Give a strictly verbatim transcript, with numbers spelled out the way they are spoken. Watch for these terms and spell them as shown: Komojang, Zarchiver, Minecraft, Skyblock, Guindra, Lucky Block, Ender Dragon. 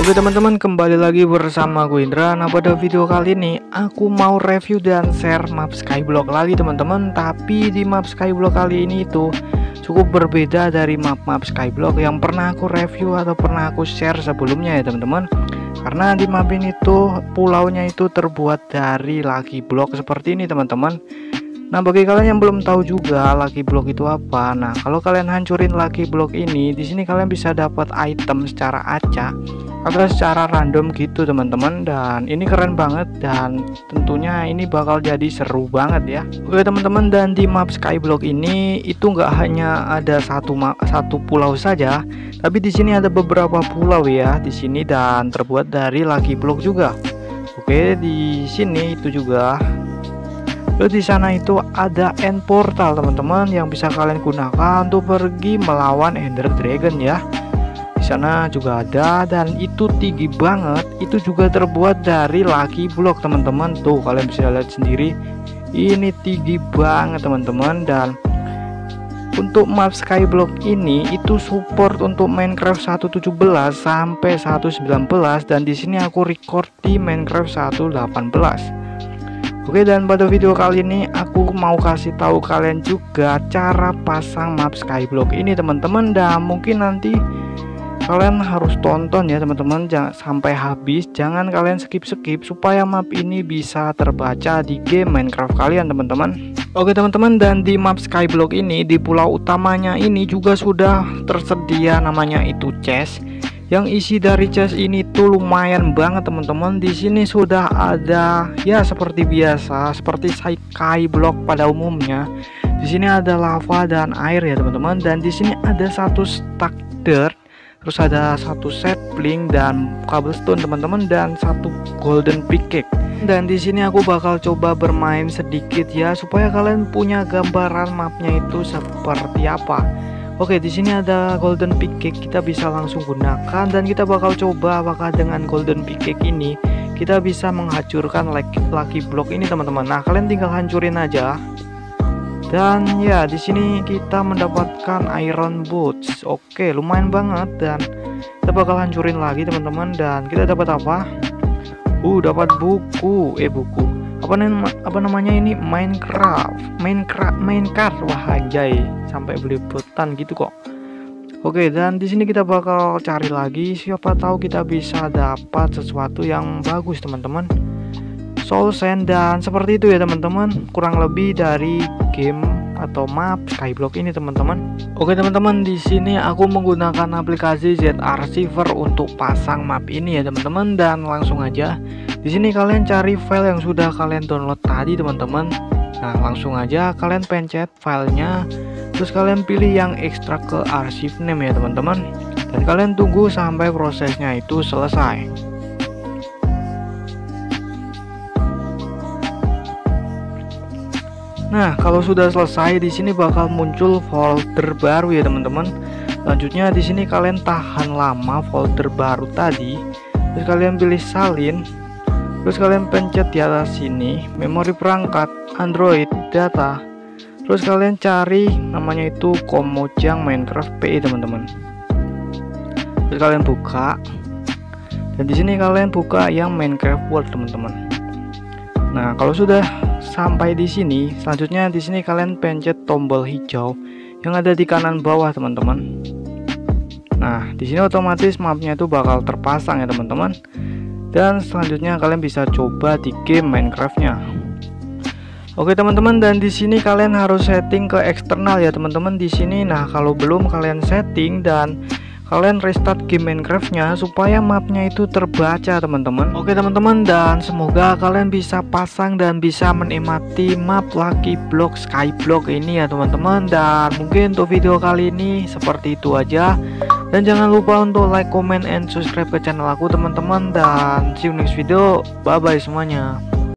Oke teman-teman, kembali lagi bersama Guindra. Nah pada video kali ini aku mau review dan share map Skyblock lagi teman-teman. Tapi di map Skyblock kali ini itu cukup berbeda dari map-map Skyblock yang pernah aku review atau pernah aku share sebelumnya ya teman-teman. Karena di map ini tuh pulaunya itu terbuat dari Lucky Block seperti ini teman-teman. Nah bagi kalian yang belum tahu juga Lucky Block itu apa, nah kalau kalian hancurin Lucky Block ini, di sini kalian bisa dapat item secara acak atau secara random gitu teman-teman. Dan ini keren banget dan tentunya ini bakal jadi seru banget ya. Oke teman-teman, dan di map Skyblock ini itu nggak hanya ada satu map, satu pulau saja, tapi di sini ada beberapa pulau ya di sini dan terbuat dari Lucky Block juga. Oke di sini itu juga. Lalu di sana itu ada end portal teman-teman yang bisa kalian gunakan untuk pergi melawan Ender Dragon ya. Di sana juga ada, dan itu tinggi banget. Itu juga terbuat dari Lucky Block teman-teman. Tuh kalian bisa lihat sendiri. Ini tinggi banget teman-teman. Dan untuk map Skyblock ini itu support untuk Minecraft satu titik tujuh belas sampai satu titik sembilan belas, dan di sini aku record di Minecraft satu titik delapan belas. Oke, dan pada video kali ini aku mau kasih tahu kalian juga cara pasang map Skyblock ini teman-teman. Dan mungkin nanti kalian harus tonton ya teman-teman, jangan sampai habis, jangan kalian skip-skip supaya map ini bisa terbaca di game Minecraft kalian teman-teman. Oke teman-teman, dan di map Skyblock ini di pulau utamanya ini juga sudah tersedia namanya itu chest. Yang isi dari chest ini tuh lumayan banget teman-teman. Di sini sudah ada ya seperti biasa, seperti Skyblock pada umumnya. Di sini ada lava dan air ya teman-teman. Dan di sini ada satu stack dirt, terus ada satu sapling dan cobblestone teman-teman, dan satu golden pickaxe. Dan di sini aku bakal coba bermain sedikit ya supaya kalian punya gambaran mapnya itu seperti apa. Oke, di sini ada golden pickaxe, kita bisa langsung gunakan, dan kita bakal coba apakah dengan golden pickaxe ini kita bisa menghancurkan Lucky Block ini teman-teman. Nah, kalian tinggal hancurin aja. Dan ya, di sini kita mendapatkan iron boots. Oke, lumayan banget, dan kita bakal hancurin lagi teman-teman. Dan kita dapat apa? Uh, dapat buku, eh buku. Apa namanya? Apa namanya ini? Minecraft. Minecraft, Minecraft. Wah, anjay. Sampai belepotan gitu kok. Oke, dan di sini kita bakal cari lagi, siapa tahu kita bisa dapat sesuatu yang bagus teman-teman. Soul Sand, dan seperti itu ya teman-teman kurang lebih dari game atau map Skyblock ini teman-teman. Oke teman-teman, di sini aku menggunakan aplikasi Zarchiver untuk pasang map ini ya teman-teman. Dan langsung aja di sini kalian cari file yang sudah kalian download tadi teman-teman. Nah langsung aja kalian pencet filenya, terus kalian pilih yang ekstrak ke archive name ya teman-teman, dan kalian tunggu sampai prosesnya itu selesai. Nah kalau sudah selesai, di sini bakal muncul folder baru ya teman-teman. Selanjutnya di sini kalian tahan lama folder baru tadi, terus kalian pilih salin. Terus kalian pencet di atas sini, memori perangkat, Android, data. Terus kalian cari namanya itu Komojang Minecraft P I teman-teman. Terus kalian buka. Dan di sini kalian buka yang Minecraft World teman-teman. Nah, kalau sudah sampai di sini, selanjutnya di sini kalian pencet tombol hijau yang ada di kanan bawah teman-teman. Nah, di sini otomatis mapnya itu bakal terpasang ya teman-teman. Dan selanjutnya kalian bisa coba di game Minecraftnya. Oke teman-teman, dan di sini kalian harus setting ke eksternal ya teman-teman di sini. Nah kalau belum kalian setting dan kalian restart game Minecraftnya supaya mapnya itu terbaca teman-teman. Oke teman-teman, dan semoga kalian bisa pasang dan bisa menikmati map Lucky Block Skyblock ini ya teman-teman. Dan mungkin untuk video kali ini seperti itu aja. Dan jangan lupa untuk like, comment, and subscribe ke channel aku teman-teman. Dan see you next video. Bye-bye semuanya.